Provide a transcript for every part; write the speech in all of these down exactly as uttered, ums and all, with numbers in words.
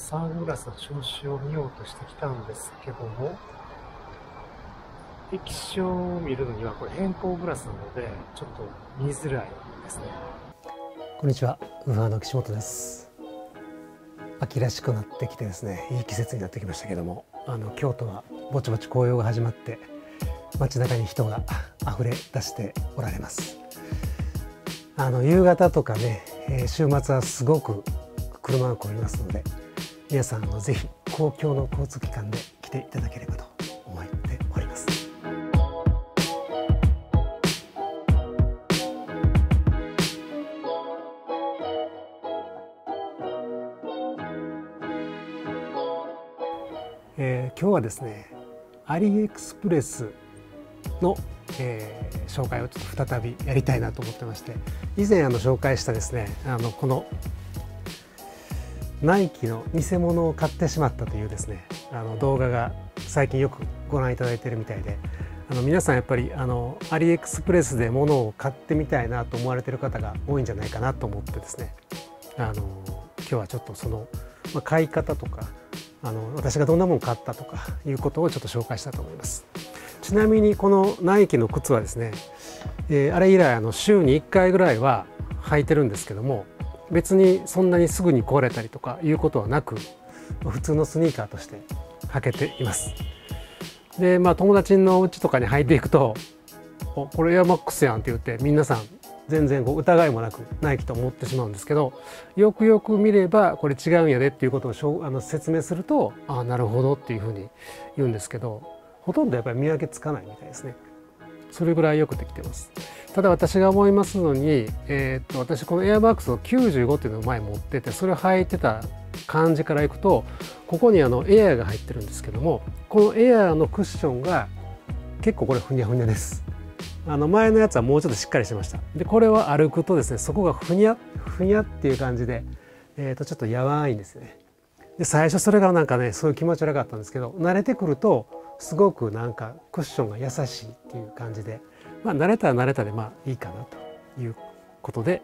サングラスの調子を見ようとしてきたんですけども、液晶を見るのにはこれ偏光グラスなのでちょっと見づらいですね。こんにちは、ウーファーの岸本です。秋らしくなってきてですね、いい季節になってきましたけども、あの京都はぼちぼち紅葉が始まって街中に人が溢れ出しておられます。あの夕方とかね、週末はすごく車が混みますので、皆さんもぜひ公共の交通機関で来ていただければと思っております。えー、今日はですね、アリエクスプレスの、えー、紹介をちょっと再びやりたいなと思ってまして、以前あの紹介したですね、あのこのナイキの偽物を買ってしまったというですね、あの動画が最近よくご覧いただいているみたいで、あの皆さんやっぱりあのアリエクスプレスで物を買ってみたいなと思われている方が多いんじゃないかなと思ってですね、あの今日はちょっとその、まあ、買い方とか、あの私がどんなもの買ったとかいうことをちょっと紹介したいと思います。ちなみにこのナイキの靴はですね、えー、あれ以来あの週にいっかいぐらいは履いてるんですけども、別にそんなにすぐに壊れたりとかいうことはなく、普通のスニーカーとして履けています。で、まあ、友達の家とかに履いていくと「お、これエアマックスやん」って言って、皆さん全然こう疑いもなくナイキと思ってしまうんですけど、よくよく見ればこれ違うんやでっていうことをしょあの説明すると「ああなるほど」っていうふうに言うんですけど、ほとんどやっぱり見分けつかないみたいですね。それぐらいよくできてます。ただ私が思いますのに、えー、っと私このエアマックスをきゅうじゅうごっていうのを前持ってて、それを履いてた感じからいくと、ここにあのエアーが入ってるんですけども、このエアーのクッションが結構これふにゃふにゃです。あの前のやつはもうちょっとしっかりしてました。でこれは歩くとですね、そこがふにゃふにゃっていう感じで、えー、っとちょっとやわいんですよね。で最初それがなんかね、そういう気持ち悪かったんですけど、慣れてくるとすごくなんかクッションが優しいっていう感じで、まあ、慣れたら慣れたでまあいいかなということで、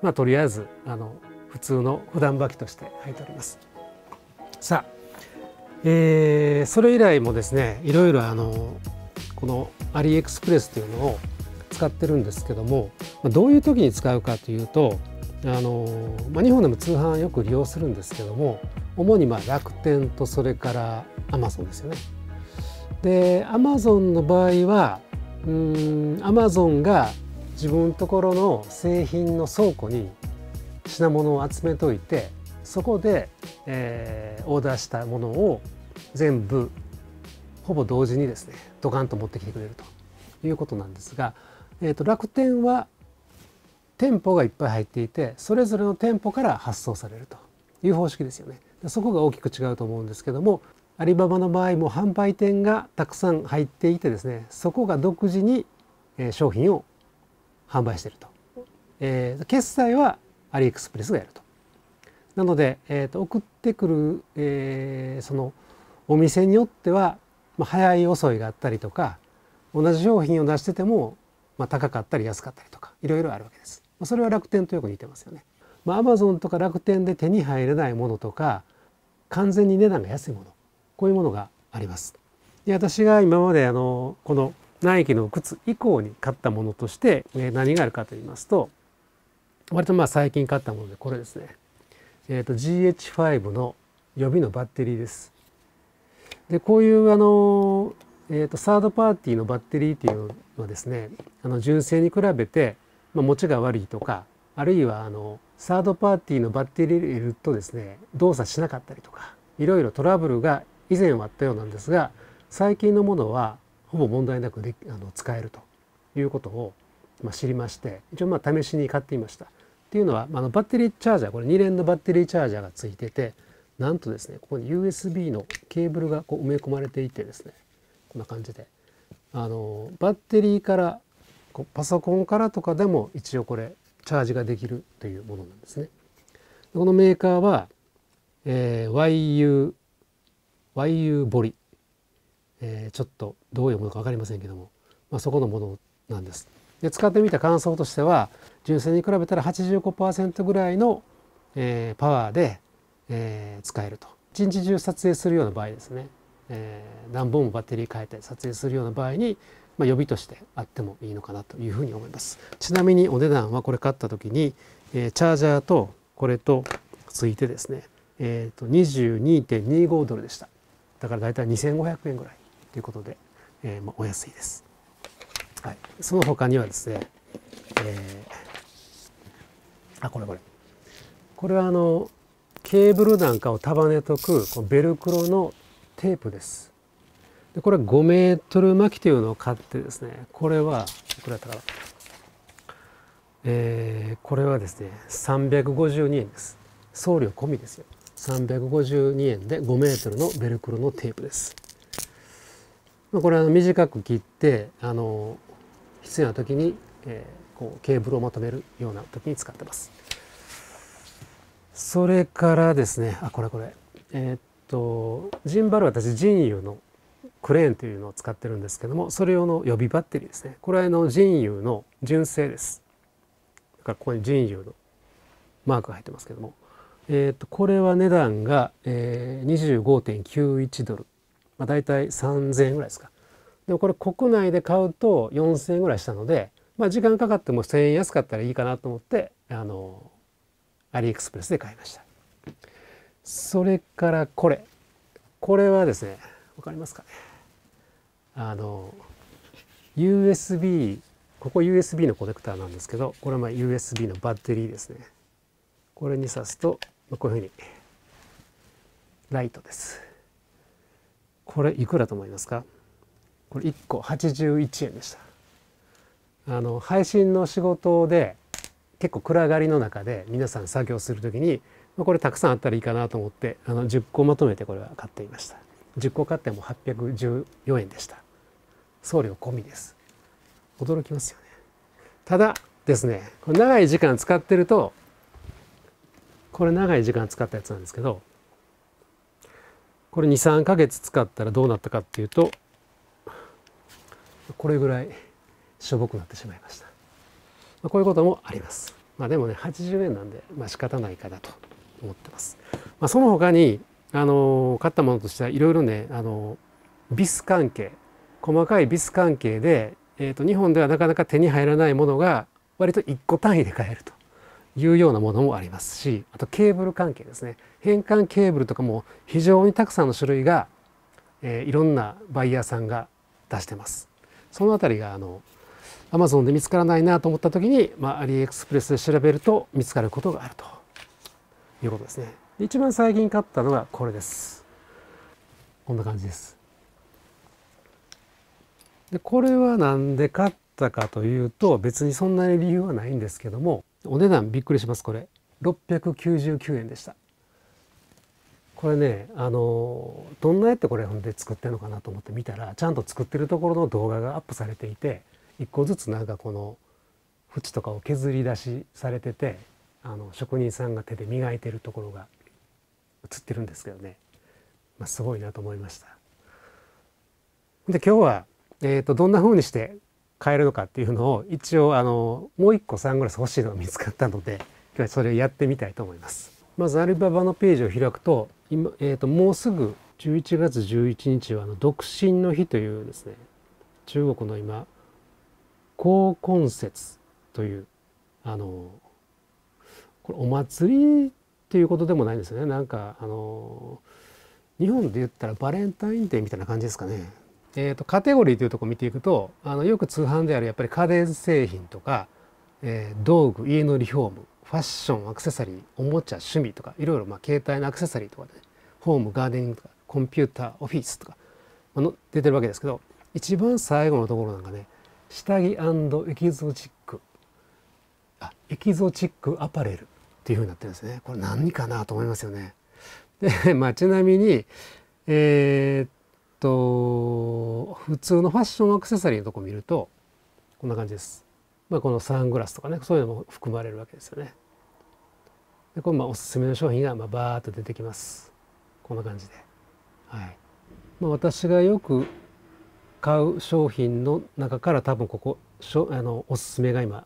まあ、とりあえずあの普通の普段履きとして履いております。さあ、えー、それ以来もですね、いろいろあのこのアリエクスプレスというのを使ってるんですけども、どういう時に使うかというと、あの、まあ、日本でも通販よく利用するんですけども、主にまあ楽天とそれからアマゾンですよね。でアマゾンの場合はうーんアマゾンが自分のところの製品の倉庫に品物を集めといて、そこで、えー、オーダーしたものを全部ほぼ同時にですね、ドカンと持ってきてくれるということなんですが、えーと、楽天は店舗がいっぱい入っていて、それぞれの店舗から発送されるという方式ですよね。そこが大きく違うと思うんですけども、アリババの場合も販売店がたくさん入っていてですね、そこが独自に商品を販売していると、えー、決済はアリエクスプレスがやると。なので、えー、と送ってくる、えー、そのお店によっては、まあ、早い遅いがあったりとか、同じ商品を出してても、まあ、高かったり安かったりとかいろいろあるわけです。それは楽天とよく似てますよね。まあ、Amazon とか楽天で手に入れないものとか、完全に値段が安いもの、こういうものがあります。で私が今まであのこのナイキの靴以降に買ったものとして、えー、何があるかと言いますと、割とまあ最近買ったものでこれですね、えー、と ジーエイチファイブ の予備のバッテリーです。でこういうあの、えー、とサードパーティーのバッテリーっていうのはですね、あの純正に比べて、まあ、持ちが悪いとか、あるいはあのサードパーティーのバッテリー入れるとですね、動作しなかったりとかいろいろトラブルが以前はあったようなんですが、最近のものはほぼ問題なくであの使えるということを、まあ、知りまして、一応まあ試しに買ってみました。っていうのは、あのバッテリーチャージャー、これに連のバッテリーチャージャーがついてて、なんとですね、ここに ユーエスビー のケーブルがこう埋め込まれていてですね、こんな感じであのバッテリーからこうパソコンからとかでも一応これチャージができるというものなんですね。このメーカーは、えー、ワイユーワイユー ボリ、えー、ちょっとどういうものか分かりませんけども、まあ、そこのものなんです。で使ってみた感想としては、純正に比べたら はちじゅうごパーセント ぐらいの、えー、パワーで、えー、使えると一日中撮影するような場合ですね、えー、何本もバッテリー変えて撮影するような場合に、まあ、予備としてあってもいいのかなというふうに思います。ちなみにお値段はこれ買った時に、えー、チャージャーとこれとついてですね、えー、と にじゅうにてんにご ドルでした。だからだいたいにせんごひゃくえんぐらいということで、えーまあ、お安いです。はい、その他にはですね、えー、あこれこれこれはあのケーブルなんかを束ねとくこのベルクロのテープです。でこれごメートル巻きというのを買ってですね、これはこれだったかな、えー、これはですねさんびゃくごじゅうにえんです。送料込みですよ。さんびゃくごじゅうにえんでごメートルのベルクロのテープです。これは短く切ってあの必要な時に、えー、こうケーブルをまとめるような時に使ってます。それからですね、あこれこれえー、っとジンバルは私ジンユーのクレーンというのを使ってるんですけども、それ用の予備バッテリーですね。これはあのジンユーの純正です。だからここにジンユーのマークが入ってますけども、えー、っとこれは値段が、えー、にじゅうごてんきゅういちドル、まあ大体さんぜんえんぐらいですか。でもこれ国内で買うとよんせんえんぐらいしたので、まあ、時間かかってもせんえん安かったらいいかなと思ってあのアリエクスプレスで買いました。それからこれこれはですね分かりますかね、あの ユーエスビー、 ここ ユーエスビー のコネクターなんですけど、これはまあ ユーエスビー のバッテリーですね。これに挿すとこういうふうにライトです。これいくらと思いますか？これいっこはちじゅういちえんでした。あの配信の仕事で結構暗がりの中で皆さん作業する時にこれたくさんあったらいいかなと思ってあのじゅっこまとめてこれは買っていました。じゅっこ買ってもはっぴゃくじゅうよえんでした。送料込みです。驚きますよね。ただですね、これ長い時間使ってると、これ長い時間使ったやつなんですけど、これにさんかげつ使ったらどうなったかっていうと、これぐらいしょぼくなってしまいました。まあ、こういうこともあります。まあ、でもねはちじゅうえんなんで、まあ、仕方ないかなと思ってます。まあ、その他にあの買ったものとしてはいろいろね、あのビス関係、細かいビス関係で、えー、と日本ではなかなか手に入らないものが割といっこ単位で買えるというようなものもありますし、あとケーブル関係ですね。変換ケーブルとかも非常にたくさんの種類が、えー、いろんなバイヤーさんが出してます。そのあたりがあの アマゾン で見つからないなと思った時に、まあ、アリエクスプレスで調べると見つかることがあるということですね。一番最近買ったのがこれです。こんな感じです。でこれはなんで買ったかというと、別にそんなに理由はないんですけども、お値段びっくりします。これろっぴゃくきゅうじゅうきゅうえんでした。これね、あのどんなやってこれで作ってるのかなと思って見たら、ちゃんと作ってるところの動画がアップされていて、いっこずつなんかこの縁とかを削り出しされてて、あの職人さんが手で磨いてるところが映ってるんですけどね、まあ、すごいなと思いました。で今日は、えー、とどんな風にして買えるのかっていうのを、一応あのもういっこサングラス欲しいのが見つかったので、今日はそれをやってみたいと思います。まずアリババのページを開くと、今、えー、ともうすぐじゅういちがつじゅういちにちはあの独身の日というですね、中国の今高根節というあのこれお祭りっていうことでもないんですよね。なんかあの日本で言ったらバレンタインデーみたいな感じですかね。えー、とカテゴリーというところを見ていくと、あのよく通販であるやっぱり家電製品とか、えー、道具、家のリフォーム、ファッション、アクセサリー、おもちゃ、趣味とかいろいろ、まあ、携帯のアクセサリーとかで、ね、ホーム、ガーデニングとかコンピューター、オフィスとか、まあ、の出てるわけですけど、一番最後のところなんかね、下着&エキゾチック、あエキゾチックアパレルっていうふうになってるんですね。これ何かなと思いますよね。で、まあ、ちなみに、えー、っと普通のファッションアクセサリーのとこ見るとこんな感じです。まあ、このサングラスとかね、そういうのも含まれるわけですよね。でこれまあおすすめの商品がまあバーッと出てきます。こんな感じで、はいまあ、私がよく買う商品の中から多分ここあのおすすめが今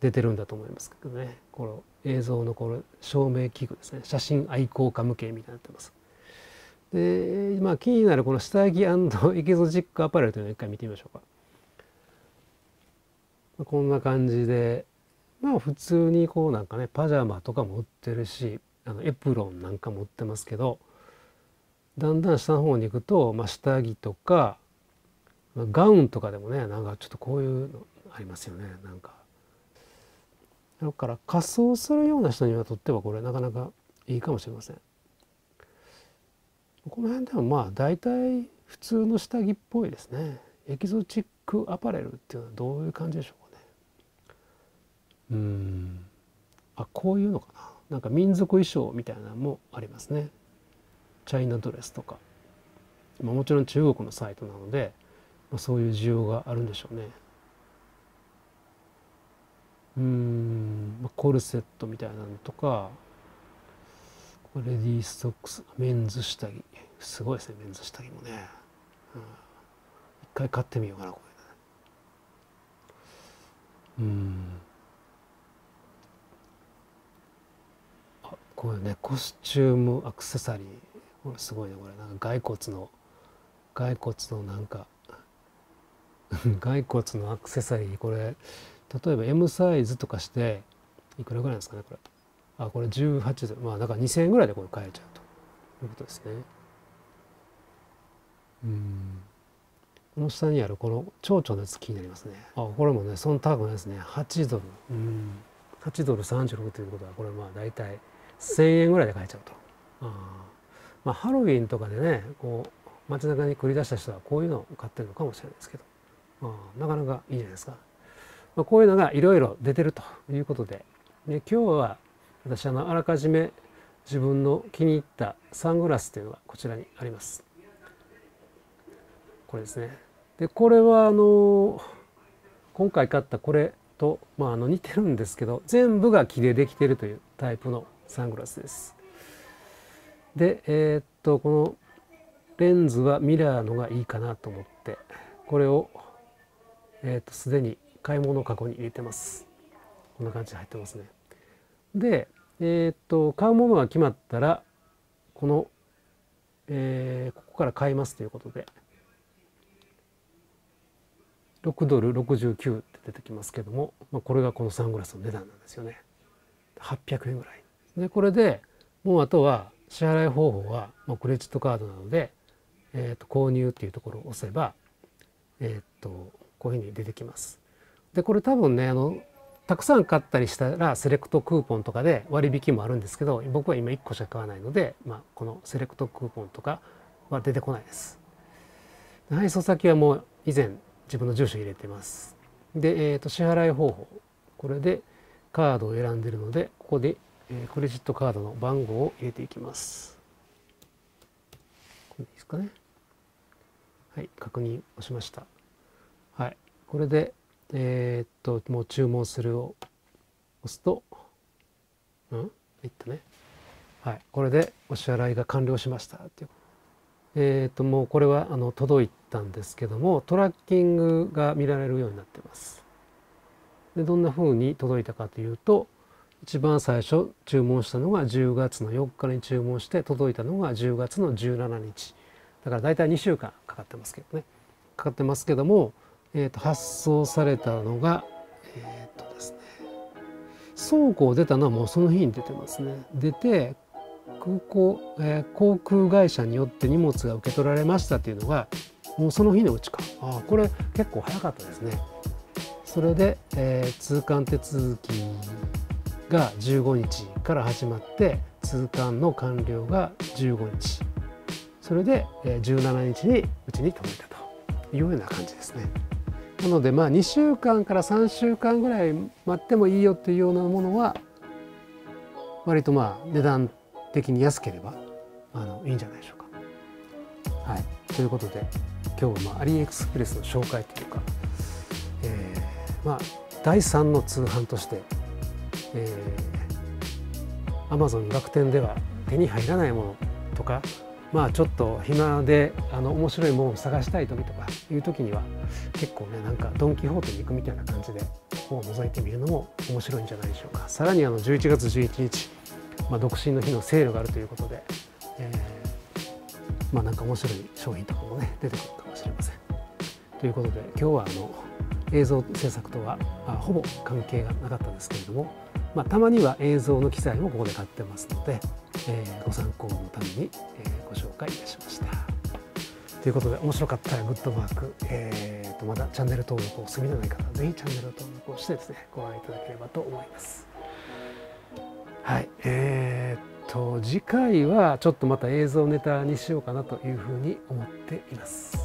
出てるんだと思いますけどね。この映像のこの照明器具ですね、写真愛好家向けみたいになってます。で、まあ、気になるこの下着&エキゾチックアパレルというのを一回見てみましょうか。まあ、こんな感じで、まあ、普通にこうなんかねパジャマとかも売ってるし、あのエプロンなんかも売ってますけど、だんだん下の方に行くと、まあ、下着とか、まあ、ガウンとかでもねなんかちょっとこういうのありますよね。なんかだから仮装するような人にはとってはこれなかなかいいかもしれません。この辺でもまあ大体普通の下着っぽいですね。エキゾチックアパレルっていうのはどういう感じでしょうかね。うーん、あ、こういうのかな。なんか民族衣装みたいなのもありますね。チャイナドレスとか、まあ、もちろん中国のサイトなので、まあ、そういう需要があるんでしょうね。うーん、コルセットみたいなのとか、レディースソックス、メンズ下着、すごいですね。メンズ下着もね、うん、一回買ってみようかなこれ、ね。うん、あ、これねコスチュームアクセサリー、これすごいね。これなんか骸骨の骸骨のなんか骸骨のアクセサリー、これ例えば エム サイズとかしていくらぐらいなんですかねこれ。あ、これじゅうはちドル、まあだからにせんえんぐらいでこれ買えちゃうということですね。うん、この下にあるこの蝶々のやつ気になりますね。あ、これもねそんな高くないですね。はちドル、うん、はちドルさんじゅうろくということはこれまあ大体せんえんぐらいで買えちゃうと。あ、まあハロウィンとかでねこう街中に繰り出した人はこういうのを買ってるのかもしれないですけど、まあ、なかなかいいじゃないですか。まあ、こういうのがいろいろ出てるということで、で今日は私あのあらかじめ自分の気に入ったサングラスというのがこちらにあります。これですね。でこれはあの今回買ったこれと、まあ、あの似てるんですけど、全部が木でできているというタイプのサングラスです。でえー、っとこのレンズはミラーのがいいかなと思ってこれをえー、っとすでに買い物カゴに入れてます。こんな感じで入ってますね。で、えー、っと買うものが決まったらこの、えー、ここから買いますということでろくドルろくじゅうきゅうって出てきますけども、まあ、これがこのサングラスの値段なんですよね。はっぴゃくえんぐらいで、これでもうあとは支払い方法は、まあ、クレジットカードなので、えー、っと購入っていうところを押せば、えー、っとこういうふうに出てきます。でこれ多分ねあのたくさん買ったりしたらセレクトクーポンとかで割引もあるんですけど、僕は今いっこしか買わないので、まあ、このセレクトクーポンとかは出てこないです。配送先はもう以前自分の住所入れてます。で、えー、と支払い方法、これでカードを選んでいるのでここでクレジットカードの番号を入れていきます。これですかね。はい、確認をしました。はい、これでえっともう注文するを押すと、うん、いったね。はい、これでお支払いが完了しましたっていう。えっともうこれはあの届いたんですけども、トラッキングが見られるようになってます。でどんなふうに届いたかというと、一番最初注文したのがじゅうがつのよっかに注文して届いたのがじゅうがつのじゅうしちにち。だから大体にしゅうかんかかってますけどね。かかってますけども。えーと発送されたのが、えーとですね、倉庫を出たのはもうその日に出てますね。出て空港、えー、航空会社によって荷物が受け取られましたっていうのがもうその日のうちか。ああ、これ結構早かったですね。それで、えー、通関手続きがじゅうごにちから始まって通関の完了がじゅうごにち、それで、えー、じゅうしちにちにうちに届いたというような感じですね。なのでまあにしゅうかんからさんしゅうかんぐらい待ってもいいよっていうようなものは割とまあ値段的に安ければあのいいんじゃないでしょうか。はい、ということで今日はまあアリエクスプレスの紹介というか、えー、まあだいさんの通販として、えー、Amazon 楽天では手に入らないものとか、まあちょっと暇であの面白いものを探したい時とかいう時には結構ねなんかドン・キホーテに行くみたいな感じで本を覗いてみるのも面白いんじゃないでしょうか。さらにあのじゅういちがつじゅういちにち、まあ、独身の日のセールがあるということで、えまあなんか面白い商品とかもね出てくるかもしれません。ということで今日はあの映像制作とは、まあ、ほぼ関係がなかったんですけれども、まあ、たまには映像の機材もここで買ってますので、えー、ご参考のために、えー、ご紹介いたしました。ということで面白かったらグッドマーク、えー、とまだチャンネル登録をお済みでない方はぜひチャンネル登録をしてですねご覧いただければと思います。はい、えー、っと次回はちょっとまた映像ネタにしようかなというふうに思っています。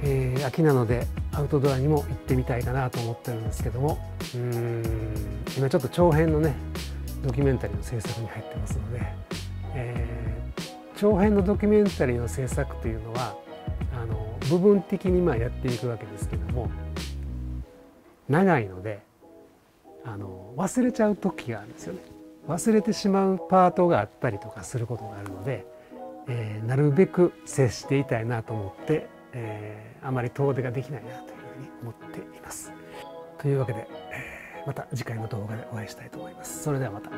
えー、秋なのでアウトドアにも行ってみたいかなと思ってるんですけども、うーん今ちょっと長編のねドキュメンタリーの制作に入ってますので、えー、長編のドキュメンタリーの制作というのはあの部分的にまあやっていくわけですけども、長いのであの忘れちゃう時があるんですよね。忘れてしまうパートがあったりとかすることがあるので、えー、なるべく接していたいなと思って。えー、あまり遠出ができないなというふうに思っています。というわけで、えー、また次回の動画でお会いしたいと思います。それではまた。